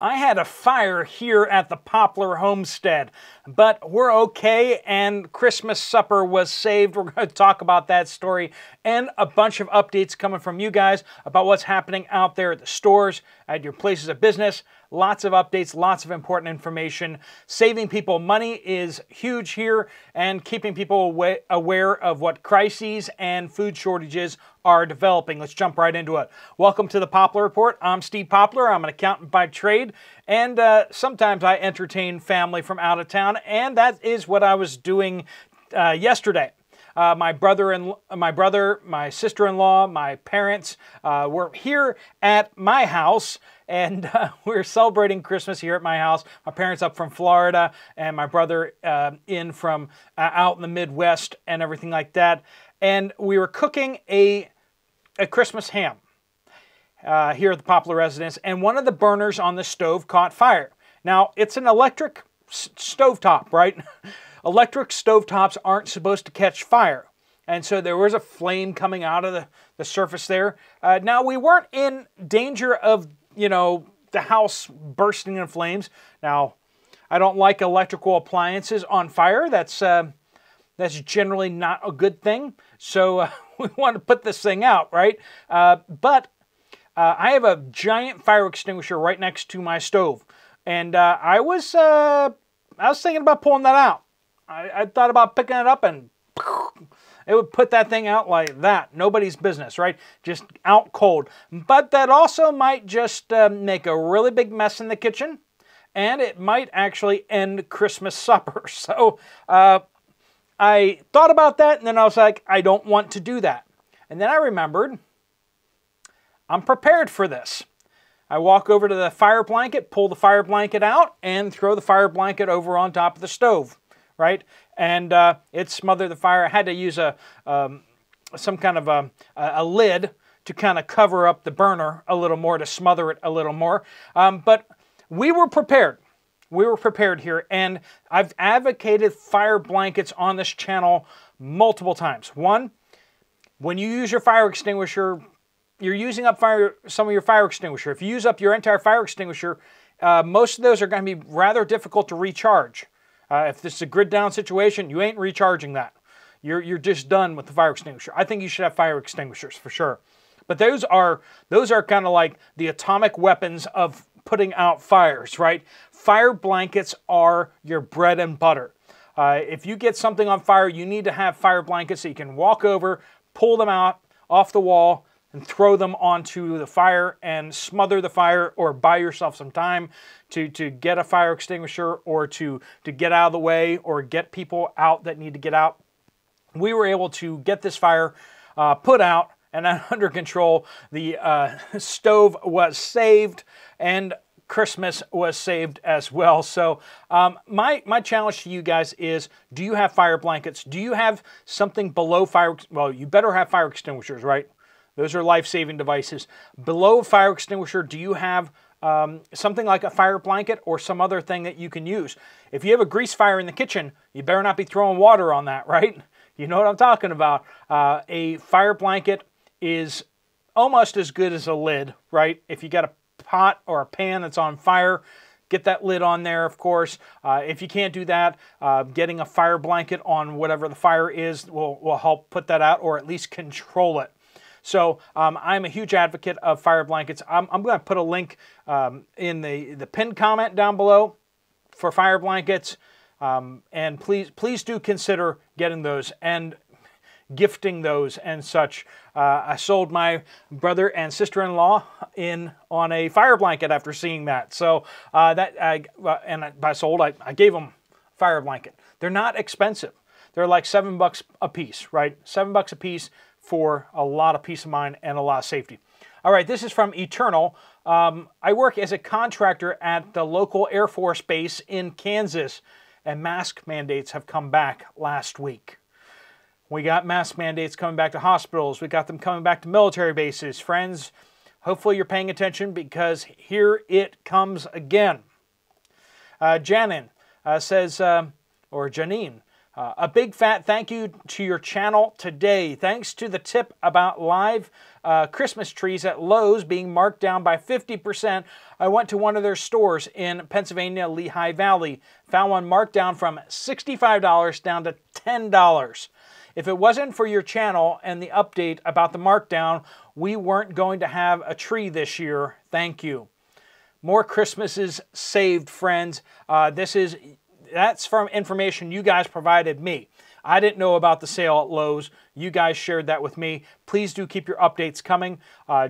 I had a fire here at the Poplar Homestead, but we're okay, and Christmas supper was saved. We're going to talk about that story and a bunch of updates coming from you guys about what's happening out there at the stores, at your places of business. Lots of updates, lots of important information. Saving people money is huge here, and keeping people aware of what crises and food shortages are developing. Let's jump right into it. Welcome to the Poplar Report. I'm Steve Poplar. I'm an accountant by trade, and sometimes I entertain family from out of town, and that is what I was doing yesterday. My brother, my sister-in-law, my parents were here at my house, and we're celebrating Christmas here at my house. My parents up from Florida, and my brother in from out in the Midwest and everything like that. And we were cooking a Christmas ham here at the Poplar Residence, and one of the burners on the stove caught fire. Now, it's an electric stovetop, right? Electric stovetops aren't supposed to catch fire, and so there was a flame coming out of the surface there. Now, we weren't in danger of, you know, the house bursting in flames. Now, I don't like electrical appliances on fire. That's generally not a good thing. So we want to put this thing out, right? But I have a giant fire extinguisher right next to my stove, and I was thinking about pulling that out. I thought about picking it up, and it would put that thing out like that. Nobody's business, right? Just out cold. But that also might just make a really big mess in the kitchen, and it might actually end Christmas supper. So I thought about that, and then I was like, I don't want to do that. And then I remembered, I'm prepared for this. I walk over to the fire blanket, pull the fire blanket out, and throw the fire blanket over on top of the stove, right? And it smothered the fire. I had to use some kind of a lid to kind of cover up the burner a little more, to smother it a little more. But we were prepared. We were prepared here, and I've advocated fire blankets on this channel multiple times. One, when you use your fire extinguisher, you're using up some of your fire extinguisher. If you use up your entire fire extinguisher, most of those are going to be rather difficult to recharge. If this is a grid down situation, you ain't recharging that. You're just done with the fire extinguisher. I think you should have fire extinguishers for sure. But those are kind of like the atomic weapons of putting out fires, right? Fire blankets are your bread and butter. If you get something on fire, you need to have fire blankets so you can walk over, pull them out off the wall, and throw them onto the fire and smother the fire, or buy yourself some time to get a fire extinguisher, or to get out of the way, or get people out that need to get out. We were able to get this fire put out and under control. The stove was saved, and Christmas was saved as well. So my challenge to you guys is, do you have fire blankets? Do you have something below fire? Well, you better have fire extinguishers, right? Those are life-saving devices. Below fire extinguisher, do you have something like a fire blanket or some other thing that you can use? If you have a grease fire in the kitchen, you better not be throwing water on that, right? You know what I'm talking about. A fire blanket is almost as good as a lid, right? If you got a pot or a pan that's on fire, get that lid on there, of course. If you can't do that, getting a fire blanket on whatever the fire is will help put that out, or at least control it. So I'm a huge advocate of fire blankets. I'm going to put a link in the pinned comment down below for fire blankets. And please do consider getting those and gifting those and such. I sold my brother and sister-in-law in on a fire blanket after seeing that. So I gave them a fire blanket. They're not expensive. They're like $7 a piece, right? $7 a piece for a lot of peace of mind and a lot of safety. All right, this is from Eternal. I work as a contractor at the local Air Force base in Kansas, and mask mandates have come back last week. We got mask mandates coming back to hospitals. We got them coming back to military bases. Friends, hopefully you're paying attention, because here it comes again. Janine A big fat thank you to your channel today. Thanks to the tip about live Christmas trees at Lowe's being marked down by 50%. I went to one of their stores in Pennsylvania, Lehigh Valley. Found one marked down from $65 down to $10. If it wasn't for your channel and the update about the markdown, we weren't going to have a tree this year. Thank you. More Christmases saved, friends. That's from information you guys provided me. I didn't know about the sale at Lowe's. You guys shared that with me. Please do keep your updates coming.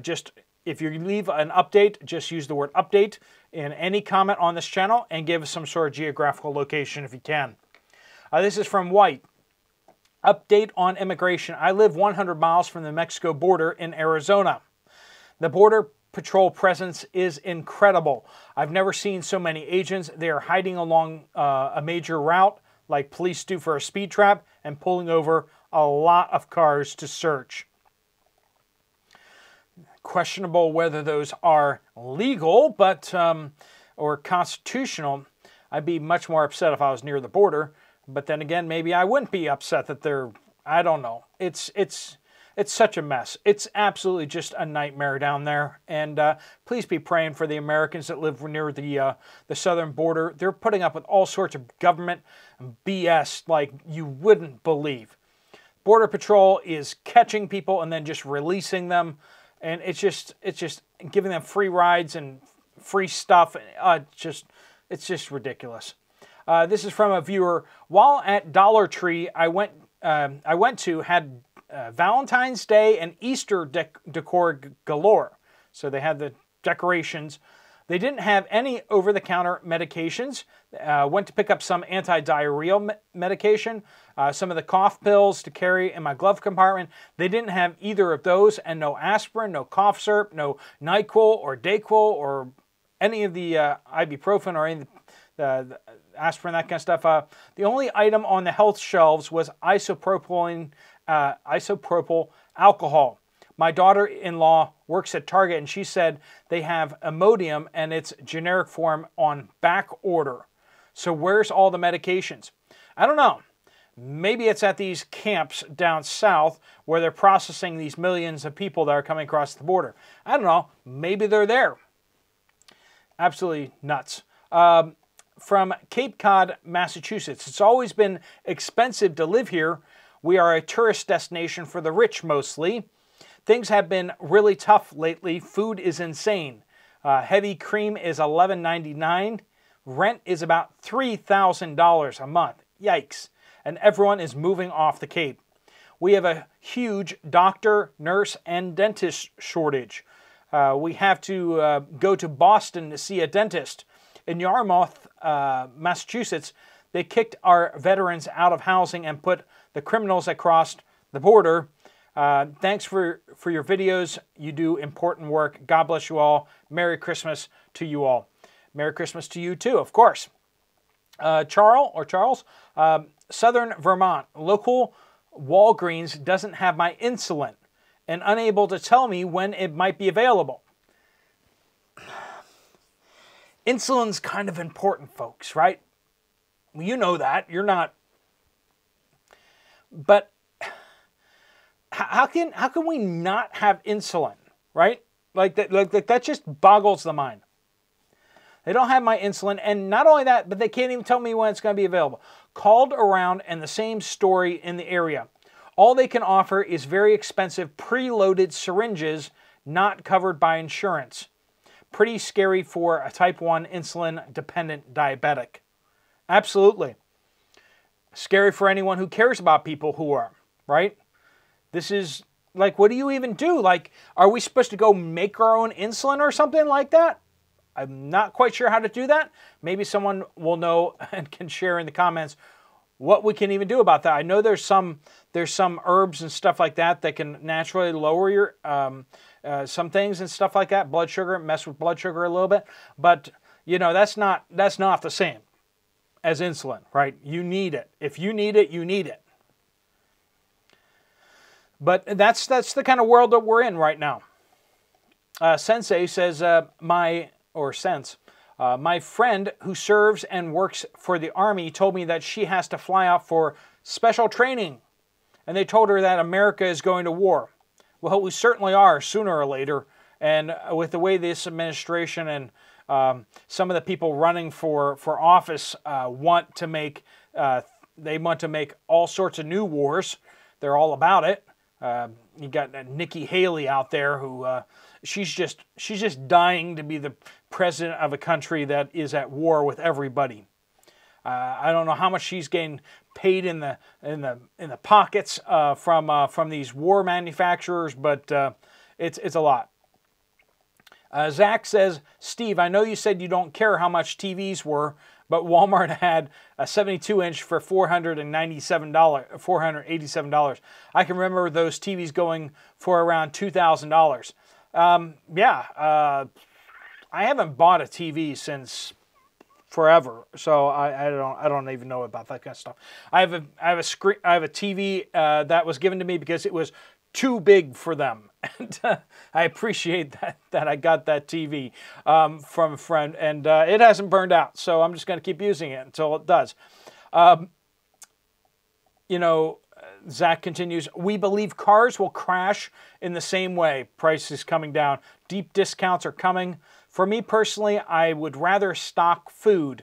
Just if you leave an update, just use the word update in any comment on this channel and give us some sort of geographical location if you can. This is from White. Update on immigration. I live 100 miles from the Mexico border in Arizona. The border patrol presence is incredible. I've never seen so many agents. They are hiding along a major route like police do for a speed trap and pulling over a lot of cars to search. Questionable whether those are legal but or constitutional. I'd be much more upset if I was near the border, but then again, maybe I wouldn't be upset that they're, I don't know. It's such a mess. It's absolutely just a nightmare down there. And please be praying for the Americans that live near the southern border. They're putting up with all sorts of government BS like you wouldn't believe. Border Patrol is catching people and then just releasing them. And it's just giving them free rides and free stuff. It's just ridiculous. This is from a viewer. While at Dollar Tree, I went to had Valentine's Day and Easter decor galore. So they had the decorations. They didn't have any over-the-counter medications. Went to pick up some anti-diarrheal medication, some of the cough pills to carry in my glove compartment. They didn't have either of those, and no aspirin, no cough syrup, no NyQuil or DayQuil or any of the ibuprofen or any of the aspirin, that kind of stuff. The only item on the health shelves was isopropyl alcohol. My daughter-in-law works at Target, and she said they have Imodium and its generic form on back order. So where's all the medications? I don't know. Maybe it's at these camps down south where they're processing these millions of people that are coming across the border. I don't know. Maybe they're there. Absolutely nuts. From Cape Cod, Massachusetts. It's always been expensive to live here. We are a tourist destination for the rich mostly. Things have been really tough lately. Food is insane. Heavy cream is $11.99. Rent is about $3,000 a month. Yikes. And everyone is moving off the Cape. We have a huge doctor, nurse, and dentist shortage. We have to go to Boston to see a dentist. In Yarmouth, Massachusetts, they kicked our veterans out of housing and put the criminals that crossed the border. Thanks for your videos. You do important work. God bless you all. Merry Christmas to you all. Merry Christmas to you too, of course. Charles, Southern Vermont. Local Walgreens doesn't have my insulin and unable to tell me when it might be available. Insulin's kind of important, folks, right? You know that. You're not. But how can we not have insulin, right? Like that just boggles the mind. They don't have my insulin, and not only that, but they can't even tell me when it's going to be available. Called around, and the same story in the area. All they can offer is very expensive preloaded syringes not covered by insurance. Pretty scary for a type 1 insulin-dependent diabetic. Absolutely. Scary for anyone who cares about people who are, right? This is, like, what do you even do? Like, are we supposed to go make our own insulin or something like that? I'm not quite sure how to do that. Maybe someone will know and can share in the comments what we can even do about that. I know there's some herbs and stuff like that that can naturally lower your, some things and stuff like that, blood sugar, mess with blood sugar a little bit. But, you know, that's not the same as insulin, right? You need it. If you need it, you need it. But that's the kind of world that we're in right now. Sensei says, my friend who serves and works for the Army told me that she has to fly out for special training. And they told her that America is going to war. Well, we certainly are sooner or later. And with the way this administration and some of the people running for office want to make, they want to make all sorts of new wars. They're all about it. You got Nikki Haley out there who she's just dying to be the president of a country that is at war with everybody. I don't know how much she's getting paid in the pockets from these war manufacturers, but it's a lot. Zach says, Steve, I know you said you don't care how much TVs were, but Walmart had a 72-inch for $487. I can remember those TVs going for around $2,000. I haven't bought a TV since forever, so I don't even know about that kind of stuff. I have a screen, I have a TV that was given to me because it was too big for them, and I appreciate that I got that TV from a friend, and it hasn't burned out, so I'm just going to keep using it until it does. You know, Zach continues, we believe cars will crash in the same way. Price is coming down. Deep discounts are coming. For me personally, I would rather stock food.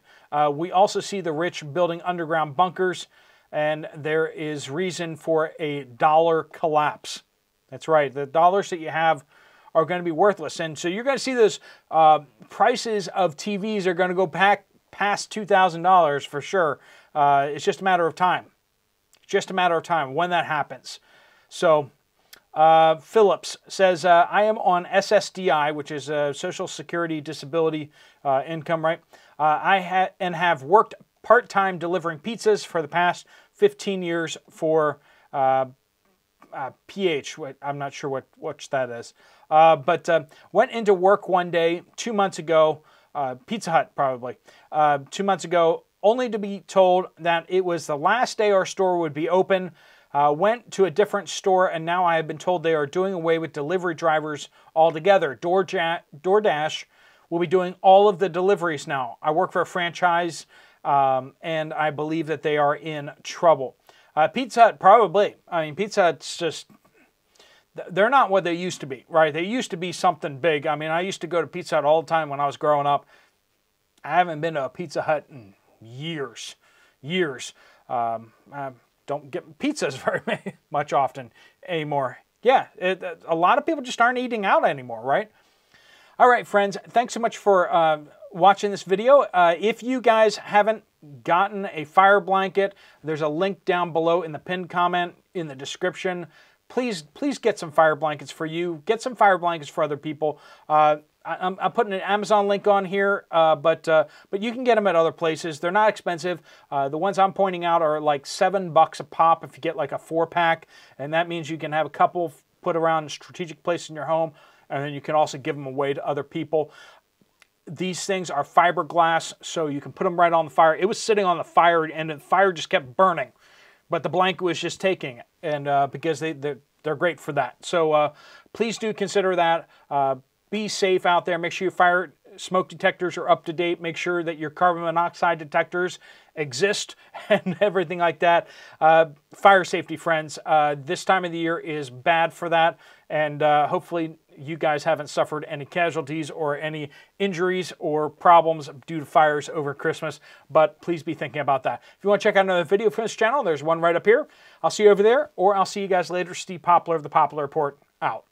We also see the rich building underground bunkers, and there is reason for a dollar collapse. That's right. The dollars that you have are going to be worthless. And so you're going to see those prices of TVs are going to go back past $2,000 for sure. It's just a matter of time. It's just a matter of time when that happens. So Phillips says, I am on SSDI, which is Social Security Disability Income, right? I have worked part-time delivering pizzas for the past 15 years for PH. I'm not sure what that is. Went into work one day 2 months ago, Pizza Hut probably, 2 months ago, only to be told that it was the last day our store would be open. Went to a different store, and now I have been told they are doing away with delivery drivers altogether. DoorDash will be doing all of the deliveries now. I work for a franchise, and I believe that they are in trouble. Pizza Hut, probably. I mean, Pizza Hut's just, they're not what they used to be, right? They used to be something big. I mean, I used to go to Pizza Hut all the time when I was growing up. I haven't been to a Pizza Hut in years, years. I don't get pizzas very much often anymore. Yeah, a lot of people just aren't eating out anymore, right? All right, friends, thanks so much for watching this video. If you guys haven't gotten a fire blanket, there's a link down below in the pinned comment, in the description. Please get some fire blankets for you. Get some fire blankets for other people. I'm putting an Amazon link on here, but you can get them at other places. They're not expensive. The ones I'm pointing out are like $7 a pop if you get like a 4-pack, and that means you can have a couple put around a strategic place in your home. And then you can also give them away to other people. These things are fiberglass, so you can put them right on the fire. It was sitting on the fire, and the fire just kept burning, but the blanket was just taking it, and because they're great for that. So please do consider that. Be safe out there. Make sure your fire smoke detectors are up to date. Make sure that your carbon monoxide detectors exist and everything like that. Fire safety, friends. This time of the year is bad for that, and hopefully you guys haven't suffered any casualties or any injuries or problems due to fires over Christmas, but please be thinking about that. If you want to check out another video from this channel, there's one right up here. I'll see you over there, or I'll see you guys later. Steve Poplar of The Poplar Report, out.